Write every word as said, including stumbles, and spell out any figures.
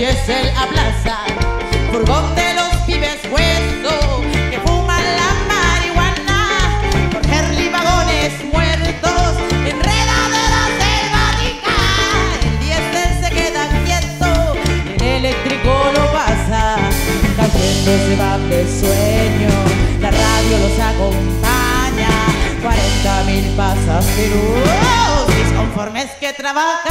diésel aplaza, furgón de los pibes hueso que fuman la marihuana, por Herli vagones muertos, enredadera selvática. El diésel se queda quieto, el eléctrico lo pasa, cayendo se van de sueño, la radio los acompaña, cuarenta mil pasajeros disconformes que trabajan.